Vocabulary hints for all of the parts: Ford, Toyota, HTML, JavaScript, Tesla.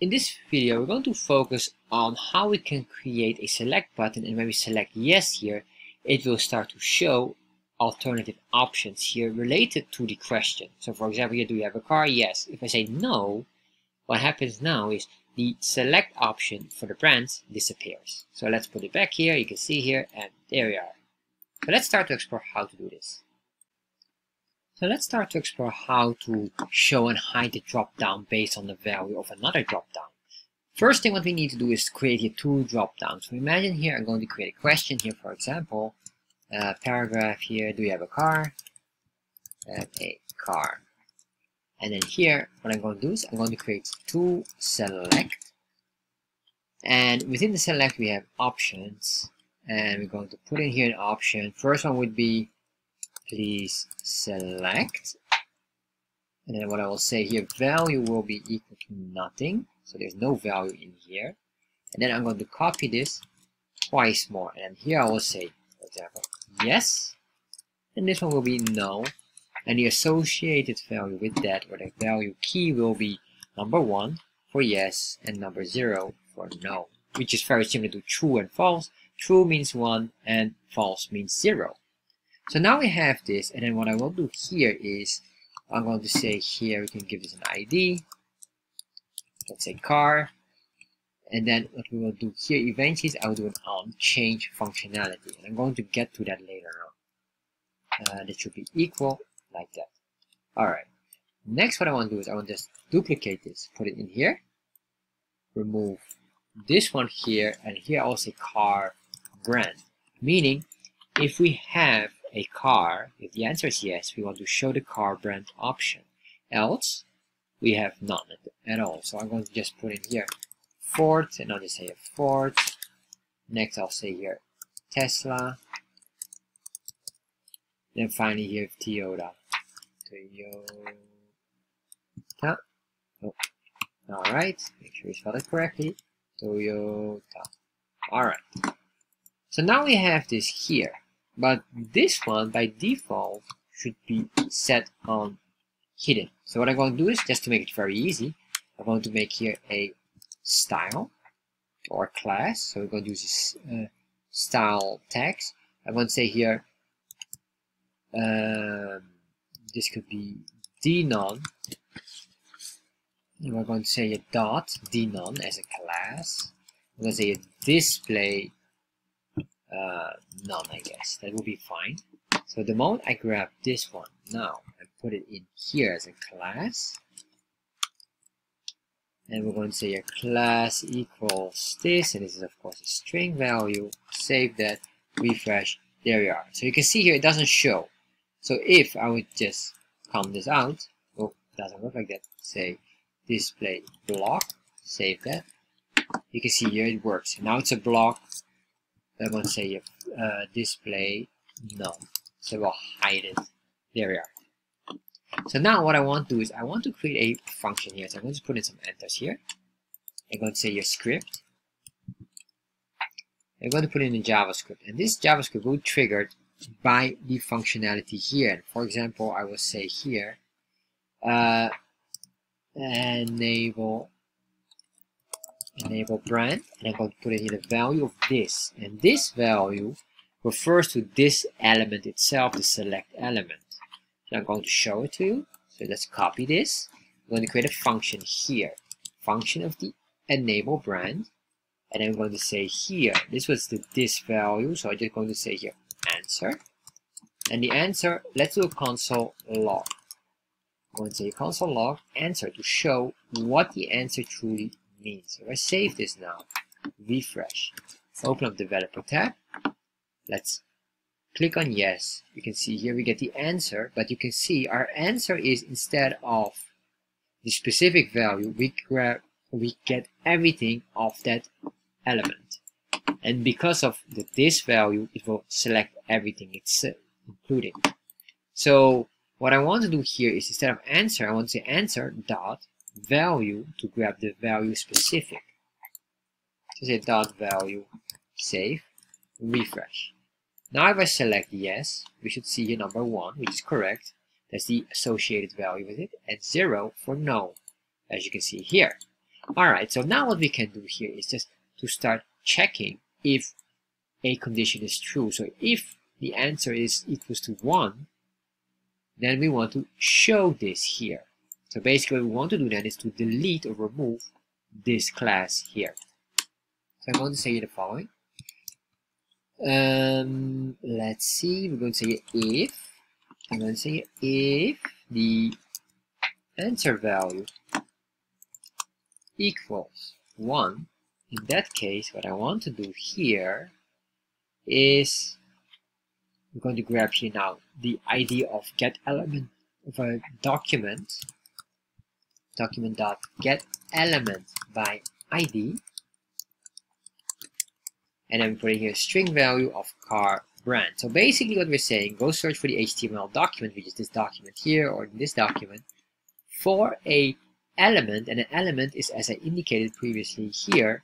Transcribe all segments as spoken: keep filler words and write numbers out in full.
In this video, we're going to focus on how we can create a select button, and when we select yes here, it will start to show alternative options here related to the question. So for example here, do you have a car? Yes. If I say no, what happens now is the select option for the brands disappears. So let's put it back here, you can see here, and there we are. So let's start to explore how to do this. So let's start to explore how to show and hide the drop-down based on the value of another drop-down. First thing what we need to do is create here two drop-downs. So imagine here I'm going to create a question here, for example, uh, paragraph here, do you have a car? I have a car. And then here, what I'm going to do is I'm going to create two select. And within the select we have options. And we're going to put in here an option. First one would be please select, and then what I will say here, value will be equal to nothing, so there's no value in here. And then I'm going to copy this twice more, and here I will say, for example, yes, and this one will be no, and the associated value with that, or the value key, will be number one for yes and number zero for no, which is very similar to true and false. True means one and false means zero. So now we have this, and then what I will do here is I'm going to say here we can give this an I D, let's say car, and then what we will do here eventually is I will do an on change functionality, and I'm going to get to that later on. Uh, that should be equal like that. Alright, next what I want to do is I want to just duplicate this, put it in here, remove this one here, and here I'll say car brand, meaning if we have a car, if the answer is yes, we want to show the car brand option. Else, we have none at all. So I'm going to just put in here Ford, and I'll just say a Ford. Next, I'll say here Tesla. Then finally here Toyota. Toyota. Oh. All right. Make sure you spell it correctly. Toyota. All right. So now we have this here. But this one, by default, should be set on hidden. So what I'm going to do is, just to make it very easy, I'm going to make here a style or class. So we're going to use this uh, style text. I'm going to say here, um, this could be denon. And we're going to say a dot denon as a class. I'm going to say a display Uh, none, I guess. That will be fine. So the moment I grab this one now and put it in here as a class, and we're going to say a class equals this, and this is of course a string value, save that, refresh, there we are. So you can see here it doesn't show. So if I would just comment this out, oh, doesn't work like that, say display block, save that, you can see here it works. Now it's a block. I'm going to say uh, display none, so we'll hide it. There we are. So now what I want to do is I want to create a function here. So I'm going to put in some enters here. I'm going to say your script. I'm going to put in a JavaScript, and this JavaScript will be triggered by the functionality here. For example, I will say here uh, enable. Enable brand, and I'm going to put in here the value of this, and this value refers to this element itself, the select element. So I'm going to show it to you. So let's copy this. I'm going to create a function here, function of the enable brand, and I'm going to say here this was the this value, so I'm just going to say here answer, and the answer, let's do a console log. I'm going to say console log answer to show what the answer truly is. Means. So if I save this now, refresh, open up developer tab, let's click on yes, you can see here we get the answer, but you can see our answer is, instead of the specific value, we grab, we get everything of that element, and because of the this value it will select everything it's including. So what I want to do here is, instead of answer, I want to say answer dot value to grab the value specific. So say dot value, save, refresh. Now if I select yes, we should see here number one, which is correct. That's the associated value with it, and zero for no, as you can see here. Alright, so now what we can do here is just to start checking if a condition is true. So if the answer is equals to one, then we want to show this here. So basically what we want to do then is to delete or remove this class here. So I'm going to say the following. Um, let's see, we're going to say if, I'm going to say if the answer value equals one, in that case what I want to do here is we're going to grab here now the I D of get element of a document, document dot get element by I D, and then we put in here string value of car brand. So basically what we're saying, go search for the H T M L document, which is this document here or this document, for a element, and an element is, as I indicated previously here,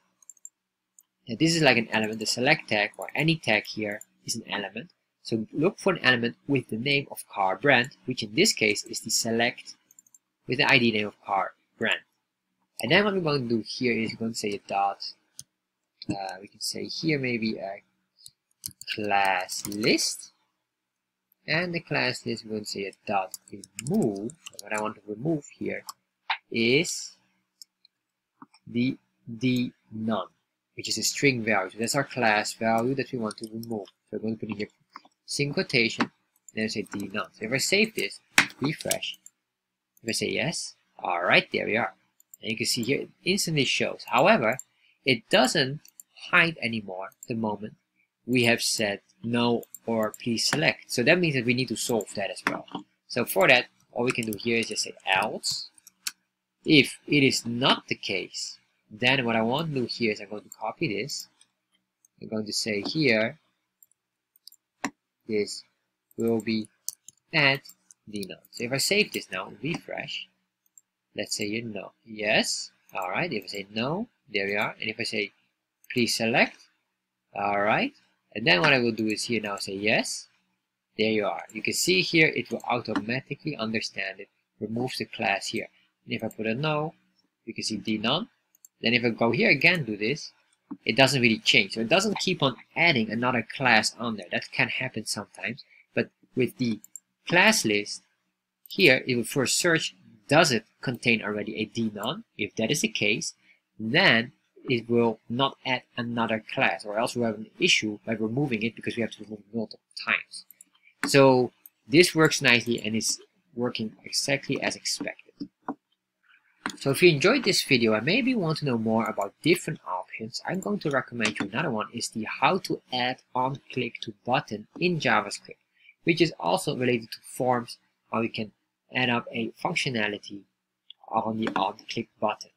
and this is like an element, the select tag or any tag here is an element. So look for an element with the name of car brand, which in this case is the select with the I D name of car brand. And then what we're going to do here is we're going to say a dot, uh, we can say here maybe a class list, and the class list we're going to say a dot remove. And what I want to remove here is the d none, which is a string value. So that's our class value that we want to remove. So we're going to put in here single quotation, then say d none. So if I save this, refresh, if I say yes, all right, there we are. And you can see here it instantly shows. However, it doesn't hide anymore the moment we have said no or please select. So that means that we need to solve that as well. So for that, all we can do here is just say else. If it is not the case, then what I want to do here is I'm going to copy this. I'm going to say here, this will be add the none. So if I save this now, refresh, let's say you know, yes, all right. If I say no, there we are. And if I say please select, all right. And then what I will do is here now say yes, there you are. You can see here it will automatically understand it, removes the class here. And if I put a no, you can see d none. Then if I go here again, do this, it doesn't really change. So it doesn't keep on adding another class on there. That can happen sometimes. But with the class list here, it will first search, does it contain already a d none? If that is the case, then it will not add another class, or else we'll have an issue by removing it because we have to remove it multiple times. So this works nicely and is working exactly as expected. So if you enjoyed this video and maybe want to know more about different options, I'm going to recommend you another one, is the how to add on click to button in JavaScript, which is also related to forms, how you can add up a functionality on the on click button.